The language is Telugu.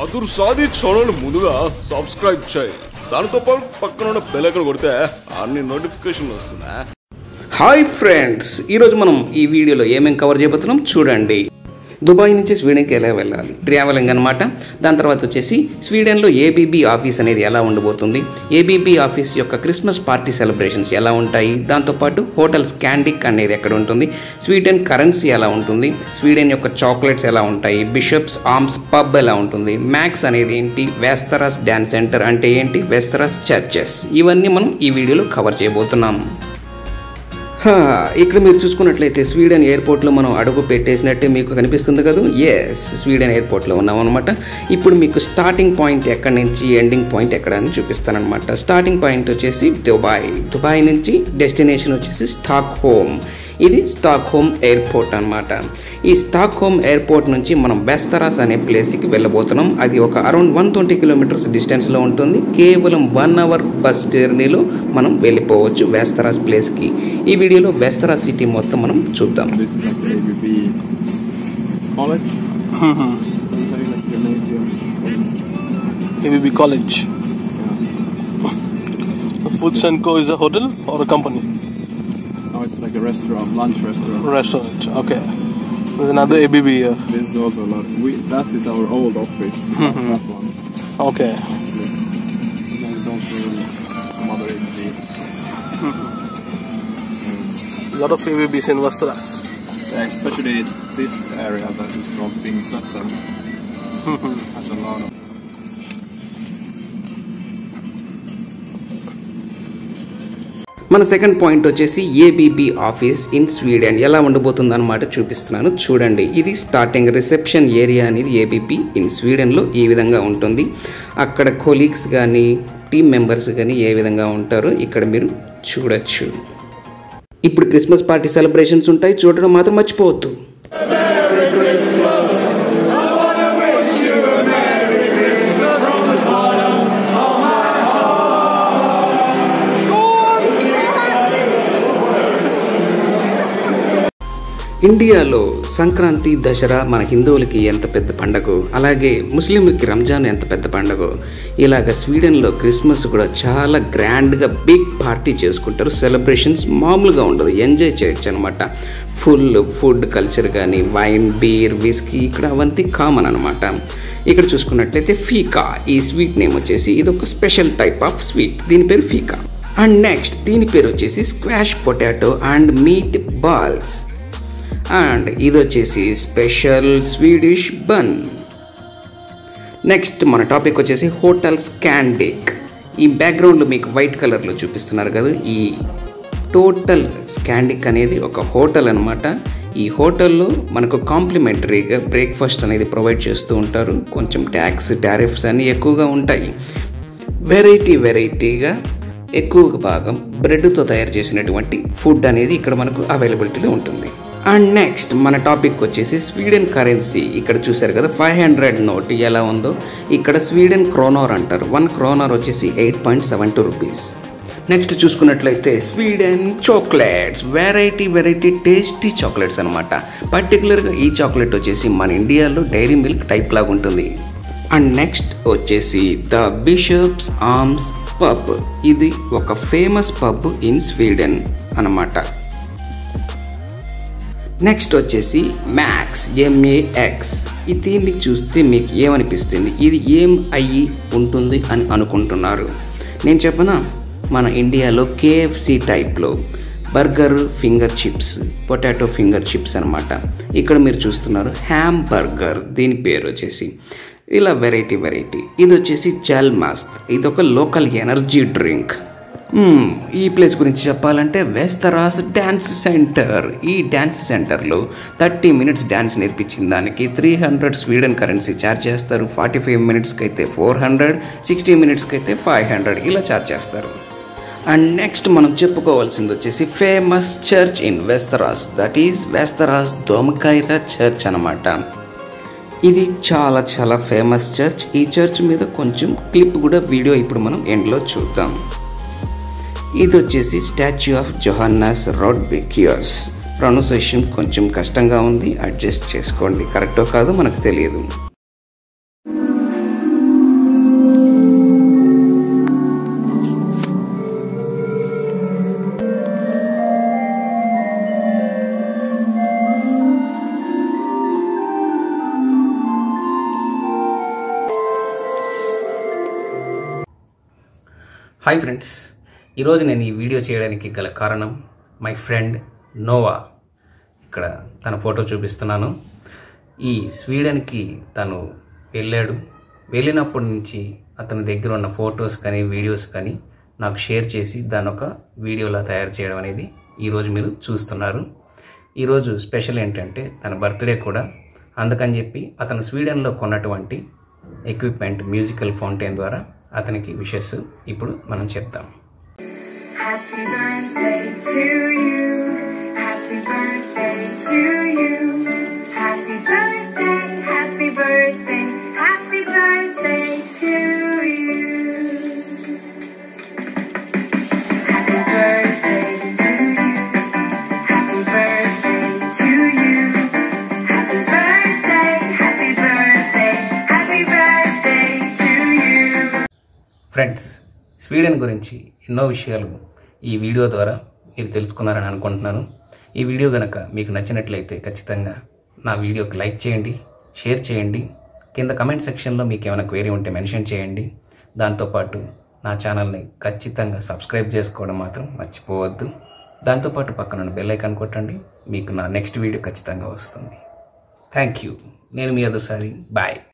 अदूर साधी चैनल मुझे सब्सक्राइब दानितो पाटु पक्कन बेल आइकन कोडिते अन्नी नोटिफिकेशन्लु वस्तुन्नायि। हाय फ्रेंड्स, ई रोजु मनं ई वीडियोलो एमें कवर चेयबोतुन्नाम चूडंडी। दुबाई नुंची स्वीडन की एला वेल्लाली ट्रावेलिंग अन्नमाट। दानि तर्वात वच्चेसी स्वीडन लो ABB आफीस अनेदी एला उंडबोतुंदी, ABB आफीस योक्क क्रिस्मस पार्टी सेलब्रेशन्स एला उंटायि, दांतो पाटु होटल स्कैंडिक अनेदी एक्कड उंटुंदी, स्वीडन करेंसी एला उंटुंदी, स्वीडन योक्क चॉकलेट्स एला उंटायि, बिशप्स आर्म्स पब एला उंटुंदी, मैक्स अनेदी एंटी, वेस्टेरोस डांस सेंटर अंटे एंटी, वेस्टेरोस चर्चेस, इवन्नी मनं ई वीडियोलो कवर चेयबोतुन्नाम। ఇక్కడ మీరు చూసుకున్నట్లయితే స్వీడన్ ఎయిర్‌పోర్ట్ లో మనం అడుగు పెట్టేసినట్టే మీకు కనిపిస్తుంది కదా। yes స్వీడన్ ఎయిర్‌పోర్ట్ లో ఉన్నాం అన్నమాట। ఇప్పుడు మీకు స్టార్టింగ్ పాయింట్ ఎక్కడ నుంచి ఎండింగ్ పాయింట్ ఎక్కడ అని చూపిస్తాను అన్నమాట। స్టార్టింగ్ పాయింట్ వచ్చేసి దుబాయ్ నుంచి డెస్టినేషన్ వచ్చేసి స్టాక్‌హోమ్, ఇది స్టాక్‌హోమ్ ఎయిర్‌పోర్ట్ అన్నమాట। ఈ స్టాక్‌హోమ్ ఎయిర్‌పోర్ట్ నుంచి మనం వెస్టెరోస్ అనే ప్లేస్ కి వెళ్ళబోతున్నాం। అది ఒక అరౌండ్ 120 కిలోమీటర్స్ డిస్టెన్స్ లో ఉంటుంది। కేవలం 1 అవర్ బస్ జర్నీలో మనం వెళ్ళిపోవచ్చు వెస్టెరోస్ ప్లేస్ కి। ఈ వీడియోలో వెస్టెరోస్ సిటీ మొత్తం మనం చూద్దాం। ABB college foods and co is a hotel or a company? It's like a restaurant, lunch restaurant. Restaurant, okay. There's another ABB here. There's also a lot. That is our old office. That one. Okay. Yeah. There's also some other ABB. A lot of ABBs in Västerås. Yeah, especially this area that is called Binster. Has a lot of. మన సెకండ్ పాయింట్ వచ్చేసి ABB ఆఫీస్ ఇన్ స్వీడన్ ఎలా ఉండబోతుందన్నమాట చూపిస్తున్నాను చూడండి। ఇది స్టార్టింగ్ రిసెప్షన్ ఏరియా అనేది ABB ఇన్ స్వీడన్ లో ఈ విధంగా ఉంటుంది। అక్కడ కొలీగ్స్ గాని టీమ్ మెంబర్స్ గాని ఏ విధంగా ఉంటారో ఇక్కడ మీరు చూడొచ్చు। ఇప్పుడు క్రిస్మస్ పార్టీ సెలబ్రేషన్స్ ఉంటాయి, చూడడం మాత్రం మర్చిపోవద్దు। ఇండియాలో సంక్రాంతి, దసరా మన హిందువులకి ఎంత పెద్ద పండుగ, అలాగే ముస్లింలకి రంజాన్ ఎంత పెద్ద పండుగ, ఇలాగ స్వీడన్లో క్రిస్మస్ కూడా చాలా గ్రాండ్గా బిగ్ పార్టీ చేసుకుంటారు। సెలబ్రేషన్స్ మామూలుగా ఉండదు, ఎంజాయ్ చేయొచ్చు అనమాట। ఫుల్ ఫుడ్ కల్చర్ కానీ వైన్, బీర్, విస్కీ ఇక్కడ అవంతి కామన్ అనమాట। ఇక్కడ చూసుకున్నట్లయితే ఫీకా, ఈ స్వీట్ నేమ్ వచ్చేసి ఇది ఒక స్పెషల్ టైప్ ఆఫ్ స్వీట్, దీని పేరు ఫీకా। అండ్ నెక్స్ట్ దీని పేరు వచ్చేసి squash potato and meat balls, and ఇది వచ్చేసి స్పెషల్ స్వీడిష్ బన్। నెక్స్ట్ మన టాపిక్ వచ్చేసి హోటల్ స్కాండిక్। ఈ బ్యాక్గ్రౌండ్లో మీకు వైట్ కలర్లో చూపిస్తున్నారు కదా, ఈ టోటల్ స్కాండిక్ అనేది ఒక హోటల్ అనమాట। ఈ హోటల్లో మనకు కాంప్లిమెంటరీగా బ్రేక్ఫాస్ట్ అనేది ప్రొవైడ్ చేస్తూ ఉంటారు। కొంచెం ట్యాక్స్, టారిఫ్స్ అన్నీ ఎక్కువగా ఉంటాయి। వెరైటీగా ఎక్కువ భాగం బ్రెడ్తో తయారు చేసినటువంటి ఫుడ్ అనేది ఇక్కడ మనకు అవైలబిలిటీలో ఉంటుంది। అండ్ నెక్స్ట్ మన టాపిక్ వచ్చేసి స్వీడన్ కరెన్సీ। ఇక్కడ చూసారు కదా 500 నోట్ ఎలా ఉందో, ఇక్కడ స్వీడన్ క్రోనర్ అంటారు। 1 క్రోనర్ వచ్చేసి 8.72 రూపీస్। నెక్స్ట్ చూసుకున్నట్లయితే Sweden chocolates, variety tasty chocolates అనమాట। పర్టికులర్గా ఈ చాక్లెట్ వచ్చేసి మన ఇండియాలో డైరీ మిల్క్ టైప్ లాగా ఉంటుంది। అండ్ నెక్స్ట్ వచ్చేసి ద బిషప్స్ ఆర్మ్స్ పబ్, ఇది ఒక ఫేమస్ పబ్ ఇన్ స్వీడన్ అనమాట। నెక్స్ట్ వచ్చేసి మ్యాక్స్, MAX, ఈ దీన్ని చూస్తే మీకు ఏమనిపిస్తుంది, ఇది ఏం అయ్యి ఉంటుంది అని అనుకుంటున్నారు? నేను చెప్పనా, మన ఇండియాలో KFC టైప్లో burger finger chips, potato finger chips అనమాట। ఇక్కడ మీరు చూస్తున్నారు హ్యామ్ బర్గర్, దీని పేరు వచ్చేసి ఇలా వెరైటీ ఇది వచ్చేసి జల్మాస్త్, ఇది ఒక లోకల్ ఎనర్జీ డ్రింక్। ఈ ప్లేస్ గురించి చెప్పాలంటే వెస్టెరోస్ డ్యాన్స్ సెంటర్, ఈ డ్యాన్స్ సెంటర్లో 30 minutes డ్యాన్స్ నేర్పించిన దానికి 300 స్వీడన్ కరెన్సీ ఛార్జ్ చేస్తారు। 45 minutesకి అయితే 400, 60 minutesకి అయితే 500 ఇలా ఛార్జ్ చేస్తారు। అండ్ నెక్స్ట్ మనం చెప్పుకోవాల్సింది వచ్చేసి famous church in Vasteras, that is Vasteras Domkyrka church అనమాట। ఇది చాలా ఫేమస్ చర్చ్। ఈ చర్చ్ మీద కొంచెం క్లిప్ కూడా వీడియో ఇప్పుడు మనం ఎండ్లో చూద్దాం। ఇది వచ్చేసి statue of Johannes Rudbeckius, pronunciation కొంచెం కష్టంగా ఉంది, అడ్జస్ట్ చేసుకోండి. కరెక్టో కాదు మనకు తెలియదు. हाई फ्रेंड्स ఈరోజు నేను ఈ వీడియో చేయడానికి గల కారణం మై ఫ్రెండ్ నోవా. ఇక్కడ తన ఫోటో చూపిస్తున్నాను. ఈ స్వీడన్ కి తను వెళ్ళాడు. వెళ్ళినప్పటి నుంచి అతని దగ్గర ఉన్న ఫోటోస్ కానీ వీడియోస్ కానీ నాకు షేర్ చేసి దాని ఒక వీడియోలా తయారు చేయడం అనేది ఈ రోజు మీరు చూస్తున్నారు. ఈ రోజు స్పెషల్ ఏంటంటే తన బర్త్డే కూడా. అందుకని చెప్పి అతను స్వీడన్ లో కొన్నటువంటి ఎక్విప్‌మెంట్ మ్యూజికల్ ఫౌంటైన్ ద్వారా అతనికి విషెస్ ఇప్పుడు మనం చెప్తాం. Happy birthday to you, happy birthday to you, happy birthday, happy birthday, happy birthday to you, happy birthday to you, happy birthday to you, happy birthday, happy birthday, happy birthday to you. Friends, Sweden గురించి ఎన్నో విషయాలు ఈ వీడియో ద్వారా మీరు తెలుసుకున్నారని అనుకుంటున్నాను. ఈ వీడియో గనక మీకు నచ్చినట్లయితే ఖచ్చితంగా నా వీడియోకి లైక్ చేయండి, షేర్ చేయండి. కింద కమెంట్ సెక్షన్లో మీకు ఏమైనా క్వెరీ ఉంటే మెన్షన్ చేయండి. దాంతోపాటు నా ఛానల్ని ఖచ్చితంగా సబ్స్క్రైబ్ చేసుకోవడం మాత్రం మర్చిపోవద్దు. దాంతోపాటు పక్కన బెల్ ఐకాన్ కొట్టండి, మీకు నా నెక్స్ట్ వీడియో ఖచ్చితంగా వస్తుంది. Thank you. నేను మీ అదుసారి. బాయ్.